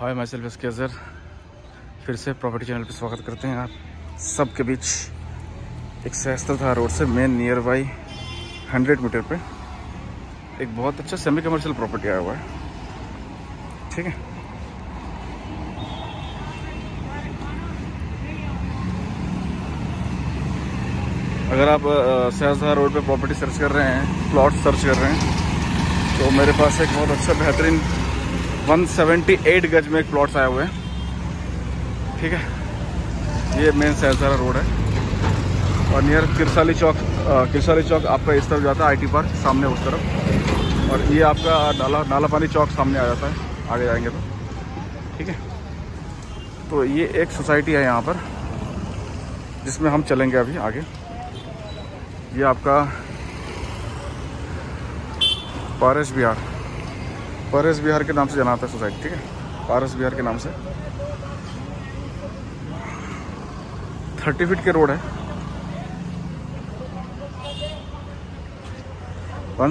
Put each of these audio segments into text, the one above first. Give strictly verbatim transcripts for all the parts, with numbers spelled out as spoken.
Hi my self गैज़र, फिर से property channel पर स्वागत करते हैं आप सबके बीच। एक सहस्त्रधारा रोड से main near by hundred meter पे एक बहुत अच्छा सेमी कमर्शियल प्रॉपर्टी आया हुआ है, ठीक है। अगर आप सहस्त्रधारा रोड पे प्रॉपर्टी सर्च कर रहे हैं, प्लॉट सर्च कर रहे हैं, तो मेरे पास एक बहुत अच्छा बेहतरीन एक सौ अठहत्तर गज में एक प्लॉट्स आए हुए हैं, ठीक है। ये मेन सहस्त्रधारा रोड है और नियर किरसाली चौक, किरसाली चौक आपका इस तरफ जाता है, आईटी पार्क सामने उस तरफ, और ये आपका नाला नाला पानी चौक सामने आ जाता है, आगे जाएंगे तो, ठीक है। तो ये एक सोसाइटी है यहाँ पर जिसमें हम चलेंगे अभी आगे। ये आपका पारस बिहार, पारस बिहार के नाम से जाना जाता है सोसाइटी, ठीक है, पारस बिहार के नाम से। थर्टी फीट के रोड है, एक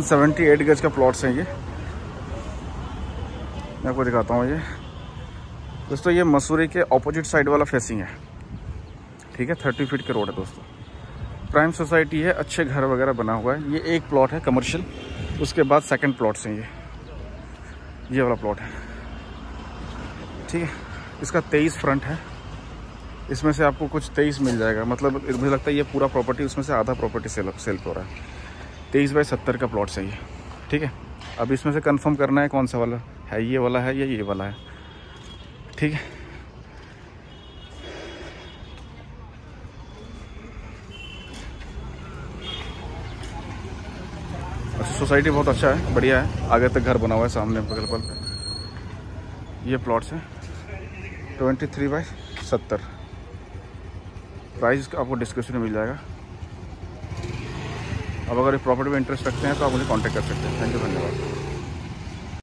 सौ अठहत्तर गज का प्लॉट्स हैं ये। मैं आपको दिखाता हूँ ये दोस्तों, ये मसूरी के ऑपोजिट साइड वाला फेसिंग है, ठीक है। थर्टी फीट के रोड है दोस्तों, प्राइम सोसाइटी है, अच्छे घर वगैरह बना हुआ है। ये एक प्लॉट है कमर्शियल, उसके बाद सेकंड प्लॉट्स हैं ये, ये वाला प्लॉट है, ठीक है। इसका तेईस फ्रंट है, इसमें से आपको कुछ तेईस मिल जाएगा, मतलब मुझे लगता है ये पूरा प्रॉपर्टी, उसमें से आधा प्रॉपर्टी सेल सेल हो रहा है। तेईस बाई सत्तर का प्लॉट्स है ये, ठीक है। अब इसमें से कन्फर्म करना है कौन सा वाला है, ये वाला है या ये वाला है, ठीक है। सोसाइटी बहुत अच्छा है, बढ़िया है, आगे तक घर बना हुआ है सामने बगल पर। ये प्लॉट्स हैं तेईस बाई सत्तर, प्राइस आपको डिस्क्रिप्शन में मिल जाएगा। अब अगर इस प्रॉपर्टी में इंटरेस्ट रखते हैं तो आप मुझे कांटेक्ट कर सकते हैं। थैंक यू, धन्यवाद।